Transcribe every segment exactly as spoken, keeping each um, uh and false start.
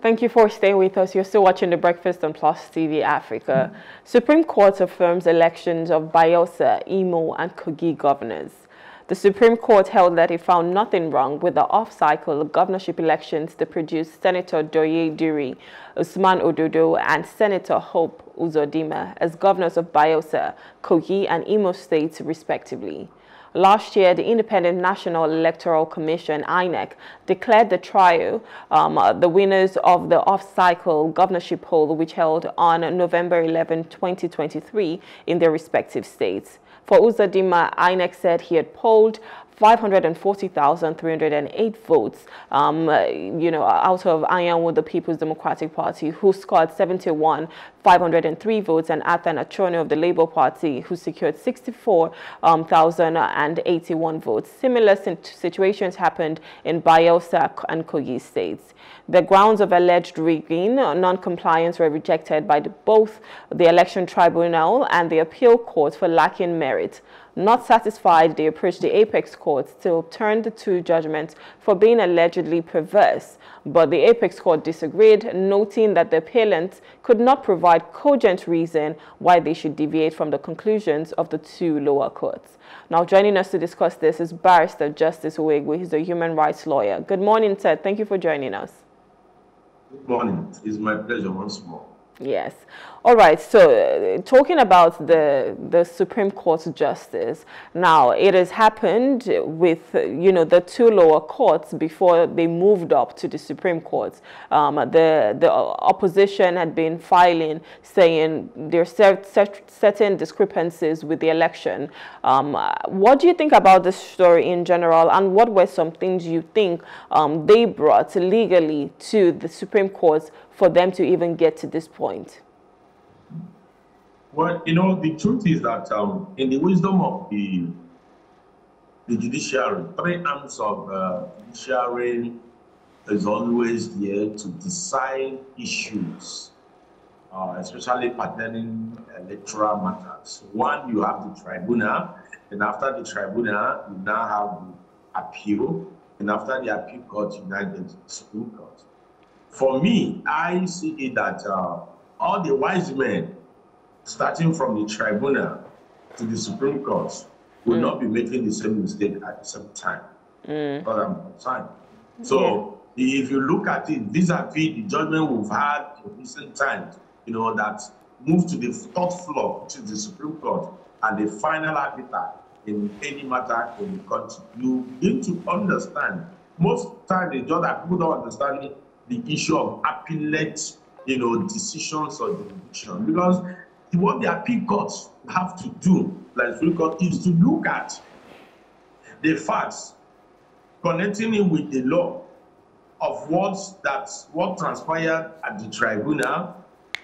Thank you for staying with us. You're still watching the Breakfast on Plus T V Africa. Mm-hmm. Supreme Court affirms elections of Bayelsa, Imo and Kogi governors. The Supreme Court held that it found nothing wrong with the off-cycle governorship elections that produced Senator Doye Diri, Usman Ododo and Senator Hope Uzodimma as governors of Bayelsa, Kogi and Imo states respectively. Last year, the Independent National Electoral Commission, I N E C, declared the trio um, the winners of the off-cycle governorship poll, which held on November eleventh, twenty twenty-three, in their respective states. For Uzodimma, I N E C said he had polled five hundred forty thousand three hundred eight votes, um, uh, you know, out of Ayanwu, the People's Democratic Party, who scored seventy-one thousand five hundred three votes, and Athan Achorney of the Labour Party, who secured sixty-four thousand eighty-one um, votes. Similar situations happened in Bayelsa and Kogi states. The grounds of alleged rigging, non-compliance were rejected by the, both the Election Tribunal and the Appeal Court for lacking merit. Not satisfied, they approached the Apex Court to overturn the two judgments for being allegedly perverse. But the Apex Court disagreed, noting that the appellants could not provide cogent reason why they should deviate from the conclusions of the two lower courts. Now, joining us to discuss this is Barrister Justice Uhuegu. He's a human rights lawyer. Good morning, sir. Thank you for joining us. Good morning. It's my pleasure once more. Yes. All right. So uh, talking about the the Supreme Court justice, now it has happened with, uh, you know, the two lower courts before they moved up to the Supreme Court. Um, the, the opposition had been filing saying there are certain discrepancies with the election. Um, what do you think about this story in general, and what were some things you think um, they brought legally to the Supreme Court for them to even get to this point? Well, you know, the truth is that um, in the wisdom of the the judiciary, three arms of uh, judiciary is always there to decide issues, uh, especially pertaining electoral matters. One, you have the tribunal, and after the tribunal, you now have the appeal, and after the appeal court, you now get the Supreme Court. For me, I see it that uh, all the wise men, starting from the tribunal to the Supreme Court, will mm. not be making the same mistake at the same time. Mm. But I'm concerned. So yeah. If you look at it vis-a-vis the judgment we've had in recent times, you know, that moved to the third floor, to the Supreme Court, and the final arbiter in any matter in the country, you need to understand. Most times the judge that people don't understand it, the issue of appellate, you know, decisions or jurisdiction, because what the appeal courts have to do, like Supreme Court, is to look at the facts connecting it with the law of what that what transpired at the tribunal,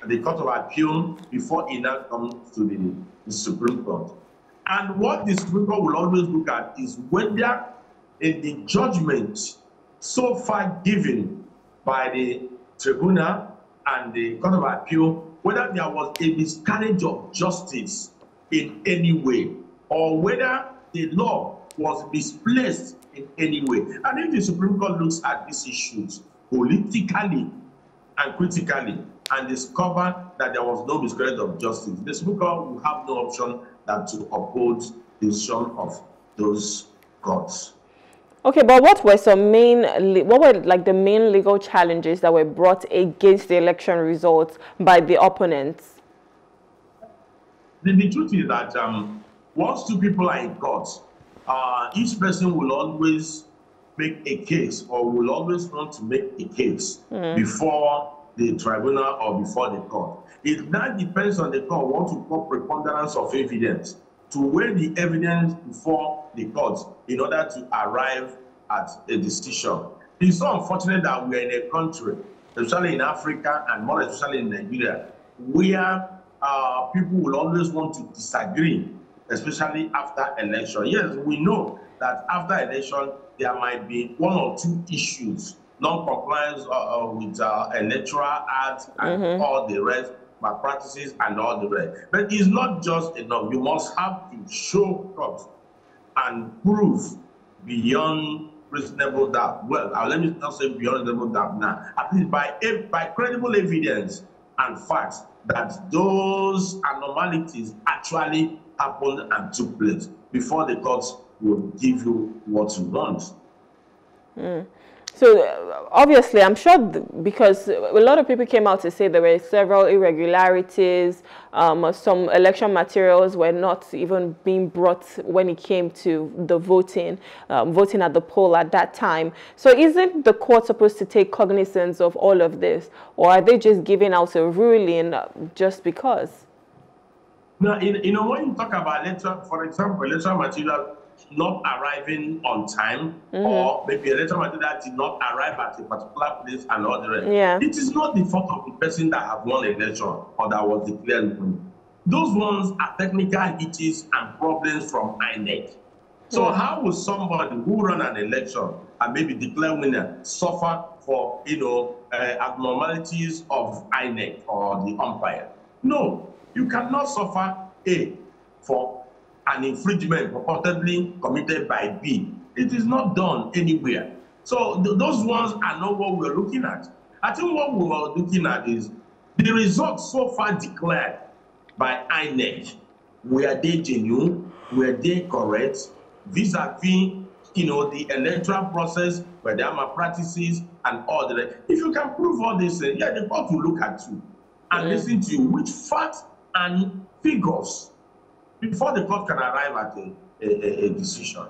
at the court of appeal, before it now comes to the, the Supreme Court. And what the Supreme Court will always look at is whether in the judgment so far given by the tribunal and the court of appeal, whether there was a miscarriage of justice in any way, or whether the law was misplaced in any way. And if the Supreme Court looks at these issues politically and critically and discover that there was no miscarriage of justice, the Supreme Court will have no option than to uphold the decision of those courts. Okay, but what were some main, what were like the main legal challenges that were brought against the election results by the opponents? The, the truth is that um, once two people are in court, uh, each person will always make a case, or will always want to make a case mm. before the tribunal or before the court. It now depends on the court what to call preponderance of evidence, to weigh the evidence before the court in order to arrive at a decision. It's so unfortunate that we are in a country, especially in Africa and more especially in Nigeria, where uh, people will always want to disagree, especially after election. Yes, we know that after election, there might be one or two issues, non-compliance uh, with uh, electoral acts and mm-hmm. all the rest, practices and all the rest. But it's not just enough. You must have to show up and prove beyond reasonable doubt. Well, let me not say beyond reasonable doubt now. At least by by credible evidence and facts that those anomalies actually happened and took place before the courts will give you what you want. Mm. So uh, obviously, I'm sure th because a lot of people came out to say there were several irregularities. Um, some election materials were not even being brought when it came to the voting, um, voting at the poll at that time. So isn't the court supposed to take cognizance of all of this? Or are they just giving out a ruling just because? Now, in, you know, when you talk about, letter, for example, election materials not arriving on time, mm-hmm. or maybe a letter material that did not arrive at a particular place and all the rest. Yeah. It is not the fault of the person that have won election or that was declared. Those ones are technical hitches and problems from I N E C. So mm-hmm. how will somebody who run an election and maybe declare winner suffer for, you know, uh, abnormalities of I N E C or the umpire? No, you cannot suffer A for an infringement purportedly committed by B. It is not done anywhere. So th those ones are not what we're looking at. I think what we are looking at is the results so far declared by I N E C. Were they genuine? Were they correct? Vis-a-vis, you know, the electoral process, where there are malpractices and all the rest. If you can prove all this, uh, yeah, the court will look at you and mm. listen to you with facts and figures before the court can arrive at a, a, a decision.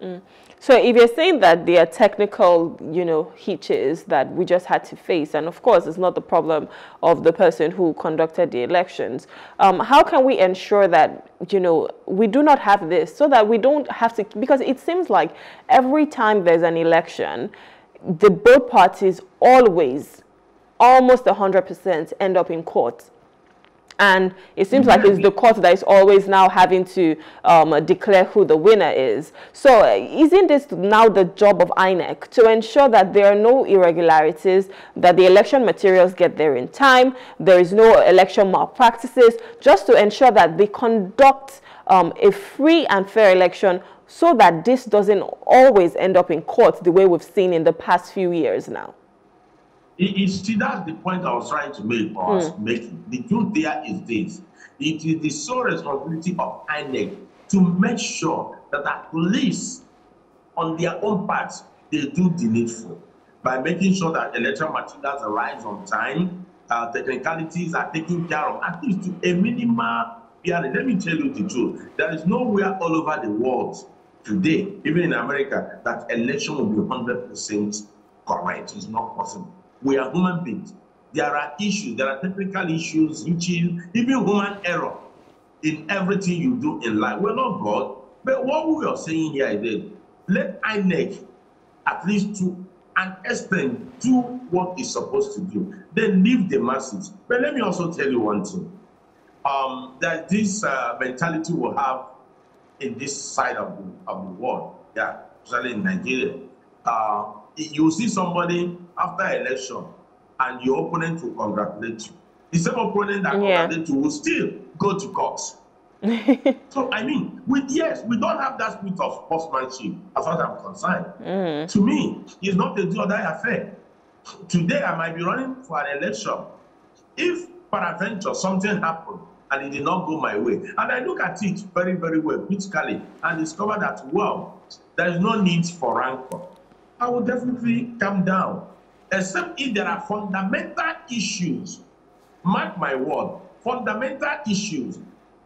Mm. So if you're saying that there are technical, you know, hitches that we just had to face, and of course it's not the problem of the person who conducted the elections, um, how can we ensure that, you know, we do not have this, so that we don't have to, because it seems like every time there's an election, the both parties always, almost one hundred percent end up in court. And it seems like it's the court that is always now having to um, declare who the winner is. So isn't this now the job of I N E C to ensure that there are no irregularities, that the election materials get there in time, there is no election malpractices, just to ensure that they conduct um, a free and fair election so that this doesn't always end up in court the way we've seen in the past few years now? It is, see, that's the point I was trying to make, or mm. making. The truth there is this. It is the sole responsibility of I N E C to make sure that at least on their own part, they do the needful by making sure that election materials arrive on time, uh, technicalities are taken care of, at least to a minimal period. Let me tell you the truth. There is nowhere all over the world today, even in America, that election will be one hundred percent correct. It's not possible. We are human beings. There are issues, there are technical issues, issues, even human error in everything you do in life. We're not God, but what we are saying here is that let I N E C, at least to an extent, do what it's supposed to do. Then leave the masses. But let me also tell you one thing, um, that this uh, mentality will have in this side of the, of the world, yeah, especially in Nigeria. Uh, you see somebody after election, and your opponent will congratulate you. The same opponent that yeah. congratulates you will still go to court. So, I mean, with, yes, we don't have that spirit of sportsmanship, as far as I'm concerned. Mm. To me, it's not a do-or-die affair. Today, I might be running for an election. If, peradventure, something happened, and it did not go my way, and I look at it very, very well, critically, and discover that, well, there is no need for rancor, I will definitely calm down. Except if there are fundamental issues, mark my word, fundamental issues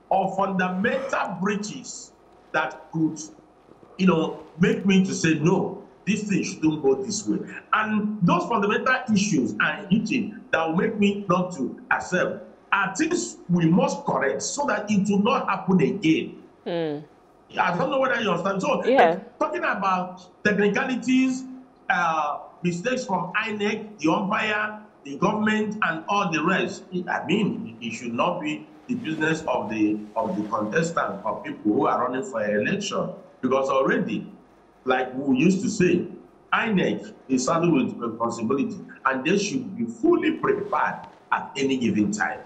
or fundamental breaches that could, you know, make me to say, no, this thing shouldn't go this way. And those fundamental issues and hitches that will make me not to accept are things we must correct so that it will not happen again. Mm. I don't know whether you understand. So, yeah. talking about technicalities, uh, mistakes from I N E C, the umpire, the government, and all the rest. I mean, it should not be the business of the of the contestant or people who are running for an election, because already, like we used to say, I N E C is saddled with responsibility, and they should be fully prepared at any given time.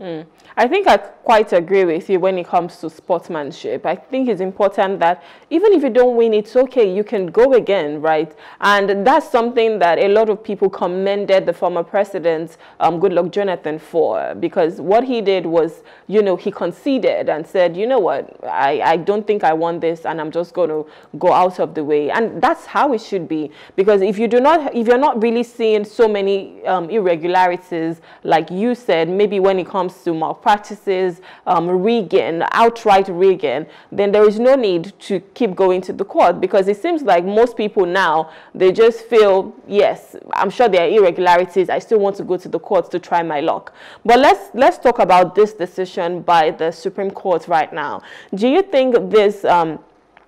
Mm. I think I quite agree with you when it comes to sportsmanship. I think it's important that even if you don't win, it's okay. You can go again, right? And that's something that a lot of people commended the former president, um, Goodluck Jonathan, for, because what he did was, you know, he conceded and said, you know what, I, I don't think I want this, and I'm just going to go out of the way. And that's how it should be, because if you do not, if you're not really seeing so many um, irregularities, like you said, maybe when it comes to malpractices, um, rigging, outright rigging, then there is no need to keep going to the court, because it seems like most people now, they just feel, yes, I'm sure there are irregularities, I still want to go to the courts to try my luck. But let's let's talk about this decision by the Supreme Court right now. Do you think this um,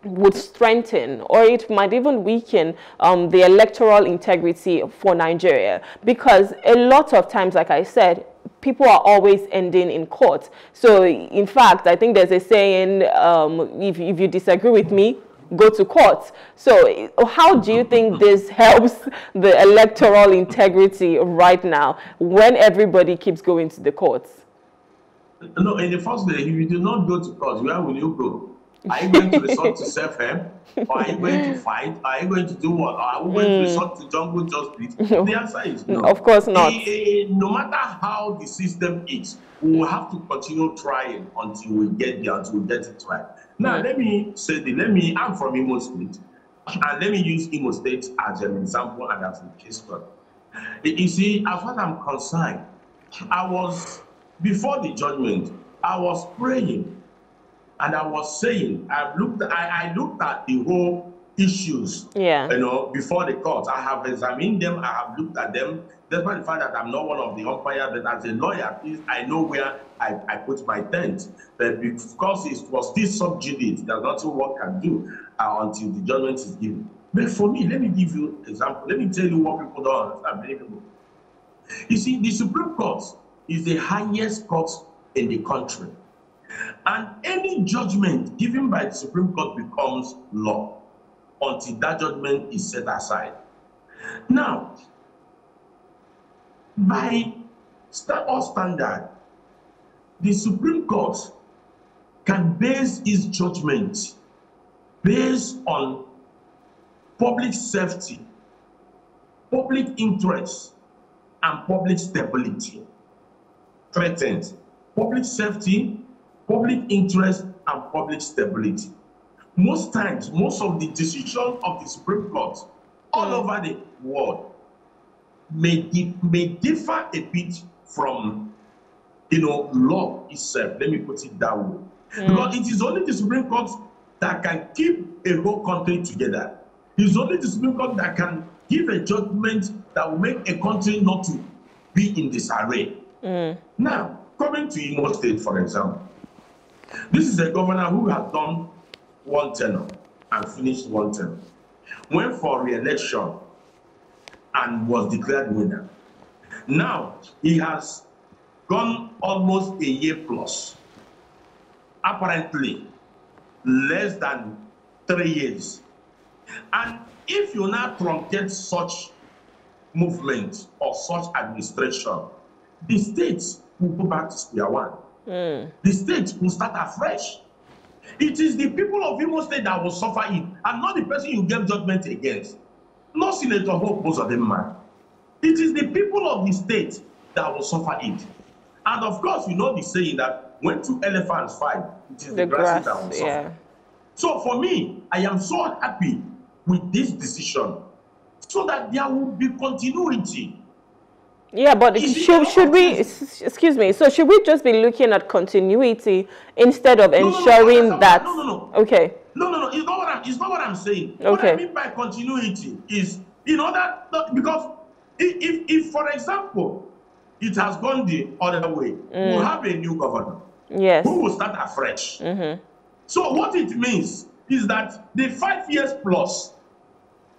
would strengthen, or it might even weaken um, the electoral integrity for Nigeria? Because a lot of times, like I said, people are always ending in court. So, in fact, I think there's a saying, um, if, if you disagree with me, go to court. So, how do you think this helps the electoral integrity right now when everybody keeps going to the courts? No, in the first day, if you do not go to court, where will you go? Are you going to resort to self-help? Or are you going to fight? Are you going to do what? Or are you going mm. to resort to jungle justice? No. The answer is no. Of course not. A, a, no matter how the system is, we will have to continue trying until we get there, until we get it right. Now, mm. let me say this. Let me, I'm from Imo State. And let me use Imo State as an example and as a case study. You see, as far as I'm concerned, I was, before the judgment, I was praying. And I was saying, I've looked, I, I looked at the whole issues, yeah. you know, before the court. I have examined them. I have looked at them. Despite the fact that I'm not one of the umpires, but as a lawyer, at least I know where I, I put my tent. But because it was still sub judice, there's nothing what can do uh, until the judgment is given. But for me, let me give you an example. Let me tell you what people don't understand. You see, the Supreme Court is the highest court in the country. And any judgment given by the Supreme Court becomes law until that judgment is set aside. Now, by all standard, the Supreme Court can base its judgment based on public safety, public interest, and public stability. Threatened public safety, public interest, and public stability. Most times, most of the decisions of the Supreme Court all over the world may, di may differ a bit from, you know, law itself. Let me put it that way. Mm. Because it is only the Supreme Court that can keep a whole country together. It is only the Supreme Court that can give a judgment that will make a country not to be in disarray. Mm. Now, coming to Imo State, for example, this is a governor who has done one tenure and finished one tenure, went for re-election and was declared winner. Now, he has gone almost a year plus, apparently less than three years. And if you now truncate such movement or such administration, the states will go back to square one. Mm. The state will start afresh. It is the people of Imo State that will suffer it, and not the person you gave judgment against. Not Senator Hope Uzodimma. It is the people of the state that will suffer it. And of course, you know the saying that when two elephants fight, it is the, the grass that will suffer. Yeah. So for me, I am so happy with this decision, so that there will be continuity. Yeah, but should, should we, excuse me, so should we just be looking at continuity instead of ensuring no, no, no, that... No, no, no. Okay. No, no, no, it's not what I'm, it's not what I'm saying. Okay. What I mean by continuity is, you know, that, because if, if, if for example, it has gone the other way, mm. we'll have a new governor. Yes. Who will start afresh. Mm-hmm. So what it means is that the five years plus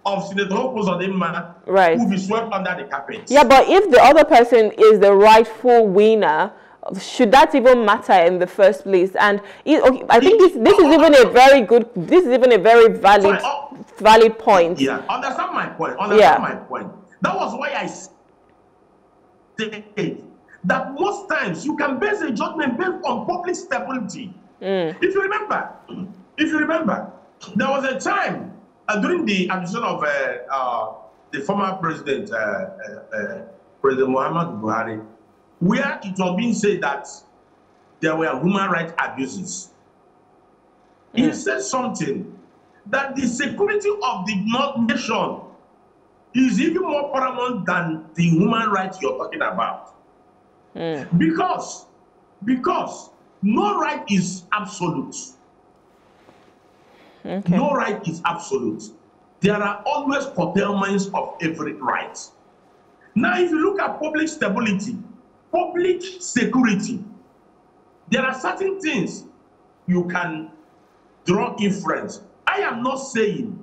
of Senator Hope Uzodimma right. will be swept under the carpet. Yeah, but if the other person is the rightful winner, should that even matter in the first place? And it, okay, I think it, this this is even a very good, this is even a very valid sorry, uh, valid point. Yeah, understand my point. Understand yeah. my point. That was why I said that most times you can base a judgment based on public stability. Mm. If you remember, if you remember, there was a time uh, during the administration of uh, uh, the former president, uh, uh, uh, President Muhammadu Buhari, where it was being said that there were human rights abuses. Mm. He said something that the security of the nation is even more paramount than the human rights you're talking about. Mm. Because, because no right is absolute. Okay. No right is absolute. There are always curtailments of every right. Now, if you look at public stability, public security, there are certain things you can draw inference. I am not saying,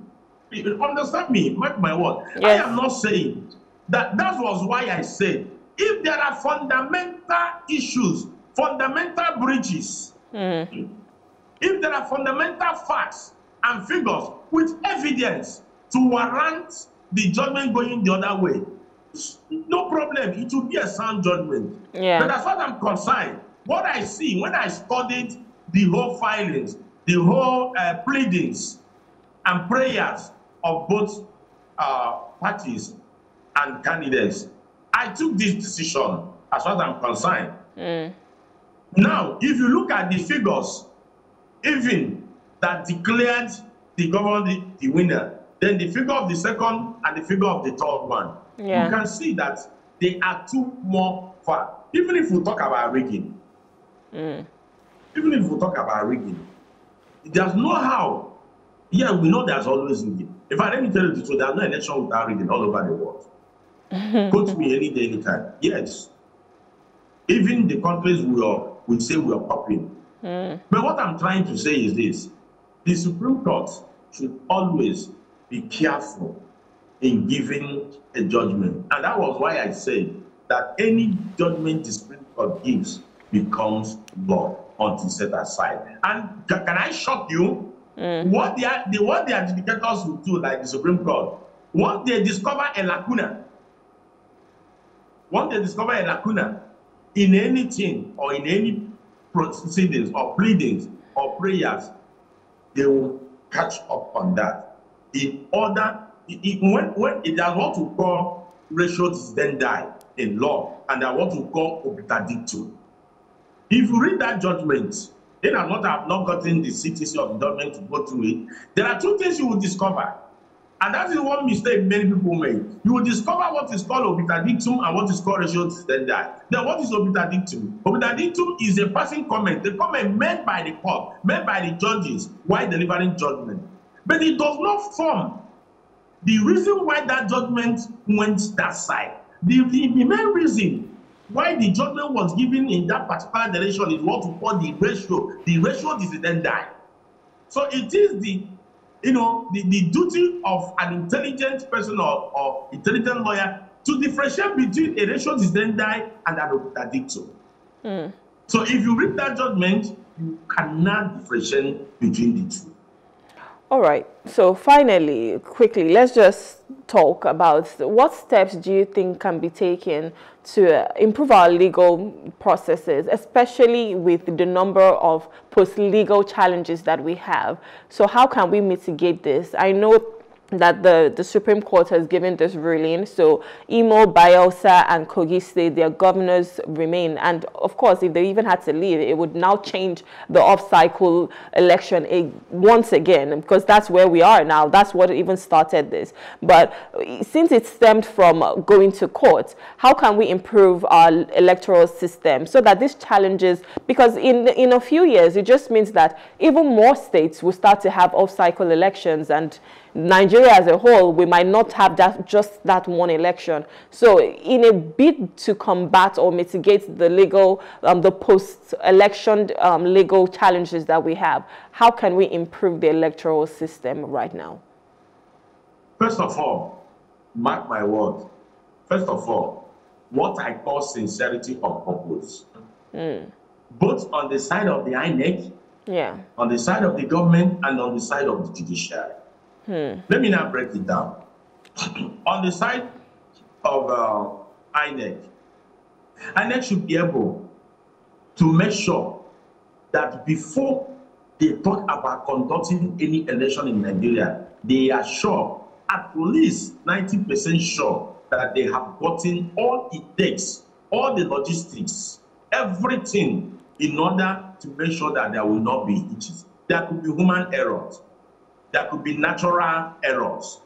understand me, mark my word, yes. I am not saying that that was why I said if there are fundamental issues, fundamental breaches, mm. if there are fundamental facts and figures with evidence to warrant the judgment going the other way, no problem, it will be a sound judgment. Yeah. But that's what I'm concerned. What I see when I studied the whole filings, the whole uh, pleadings and prayers of both uh, parties and candidates, I took this decision as far as I'm concerned. Mm. Now, if you look at the figures, even that declared the government the, the winner, then the figure of the second and the figure of the third one, yeah. you can see that they are two more far. Even if we talk about rigging, mm. even if we talk about rigging, there's no how. Yeah, we know there's always rigging. In fact, let me tell you the truth, there's no election without rigging all over the world. Go to me any day, any time. Yes. Even the countries we are, we say we are copying. Mm. But what I'm trying to say is this. The Supreme Court should always be careful in giving a judgment. And that was why I said that any judgment the Supreme Court gives becomes law until set aside. And can I shock you? Mm. What the, the, what the adjudicators will do, like the Supreme Court, once they discover a lacuna, once they discover a lacuna in anything or in any proceedings or pleadings or prayers, they will catch up on that. In order, it, when, when it has what we call ratio distendi in law, and that's what we call obita dictu. If you read that judgment, then I not have not gotten the C T C of the judgment to go through it. There are two things you will discover. And that is one mistake many people make. You will discover what is called obita dictum and what is called ratio distendi. Then what is obita dictum? Obita dictum is a passing comment, the comment made by the court, made by the judges while delivering judgment. But it does not form the reason why that judgment went that side. The, the, the main reason why the judgment was given in that particular direction is what we call the ratio, the ratio distendi. So it is the You know, the, the duty of an intelligent person or, or intelligent lawyer to differentiate between a ratio distendi and an obita dictu. Mm. So if you read that judgment, you cannot differentiate between the two. All right. So finally, quickly, let's just talk about what steps do you think can be taken to improve our legal processes, especially with the number of post-legal challenges that we have. So how can we mitigate this? I know that the, the Supreme Court has given this ruling. So Imo, Bayelsa and Kogi State, their governors remain. And of course, if they even had to leave, it would now change the off-cycle election once again, because that's where we are now. That's what even started this. But since it stemmed from going to court, how can we improve our electoral system so that these challenges, because in, in a few years, it just means that even more states will start to have off-cycle elections, and Nigeria as a whole, we might not have that, just that one election. So in a bid to combat or mitigate the legal, um, the post-election um, legal challenges that we have, how can we improve the electoral system right now? First of all, mark my word, first of all, what I call sincerity of purpose. Mm. Both on the side of the I N E C, yeah. on the side of the government, and on the side of the judiciary. Hmm. Let me now break it down. On the side of uh, I N E C, I N E C should be able to make sure that before they talk about conducting any election in Nigeria, they are sure, at least ninety percent sure, that they have gotten all it takes, all the logistics, everything, in order to make sure that there will not be hitches. There could be human errors. There could be natural errors.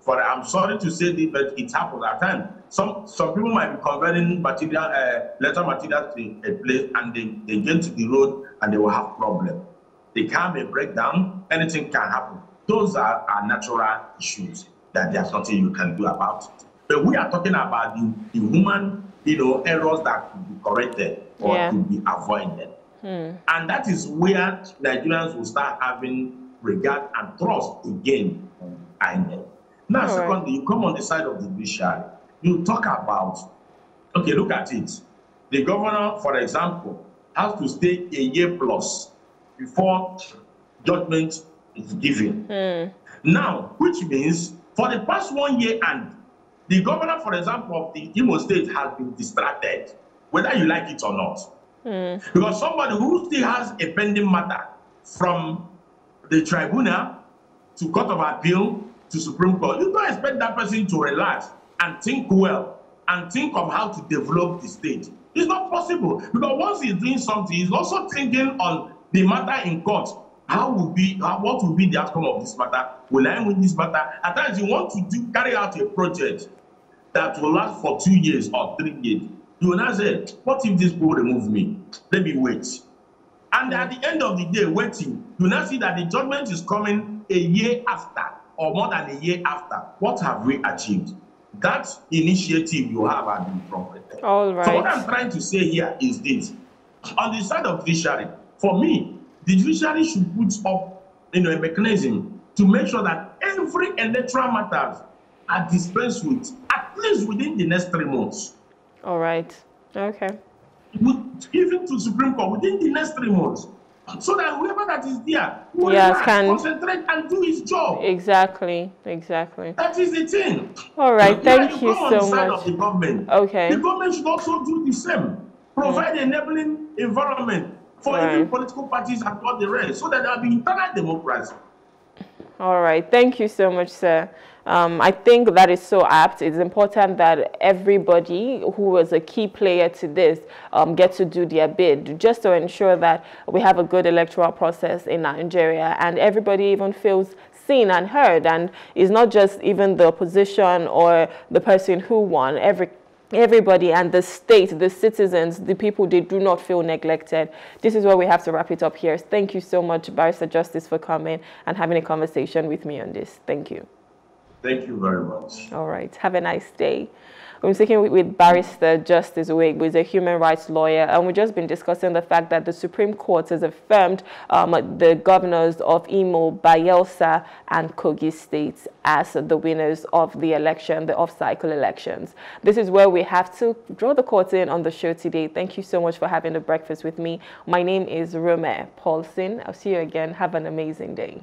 For I'm sorry to say this, but it happens at times. Some some people might be converting material, uh, letter material to a place, and they, they get to the road and they will have problem. The car may break down. Anything can happen. Those are, are natural issues that there's nothing you can do about it. But we are talking about the, the human, you know, errors that could be corrected or yeah. could be avoided. Hmm. And that is where Nigerians will start having regard and trust again. I know. Now, All secondly, right. you come on the side of the judiciary, you talk about, okay, look at it. The governor, for example, has to stay a year plus before judgment is given. Hmm. Now, which means for the past one year and the governor, for example, of the Imo state has been distracted, whether you like it or not. Mm. Because somebody who still has a pending matter from the tribunal to court of appeal to Supreme Court, you don't expect that person to relax and think well and think of how to develop the state. It's not possible, because once he's doing something, he's also thinking on the matter in court. How will be, how, what will be the outcome of this matter? Will I win this matter? At times you want to do, carry out a project that will last for two years or three years. You will now say, what if this people remove me? Let me wait. And at the end of the day, waiting, you now see that the judgment is coming a year after, or more than a year after. What have we achieved? That initiative you have has been prompted. All right. So what I'm trying to say here is this. On the side of judiciary, for me, the judiciary should put up you know, a mechanism to make sure that every electoral matters are dispensed with, at least within the next three months. All right. Okay. With, even to Supreme Court within the next three months, so that whoever that is there will yeah, can concentrate and do his job. Exactly. Exactly. That is the thing. All right. But Thank you, you so much. The government. Okay. The government should also do the same. Provide mm. enabling environment for right. even political parties and all the rest, so that there will be internal democracy. All right. Thank you so much, sir. Um, I think that is so apt. It's important that everybody who was a key player to this um, get to do their bid, just to ensure that we have a good electoral process in Nigeria, and everybody even feels seen and heard, and it's not just even the opposition or the person who won. Every Everybody and the state, the citizens, the people, they do not feel neglected. This is where we have to wrap it up here. Thank you so much, Barrister Justice, for coming and having a conversation with me on this. Thank you. Thank you very much. All right. Have a nice day. We're speaking with, with Barrister Justice Uhuegu, who is a human rights lawyer, and we've just been discussing the fact that the Supreme Court has affirmed um, the governors of Imo, Bayelsa, and Kogi states as the winners of the election, the off-cycle elections. This is where we have to draw the curtain on the show today. Thank you so much for having the breakfast with me. My name is Rume Paulson. I'll see you again. Have an amazing day.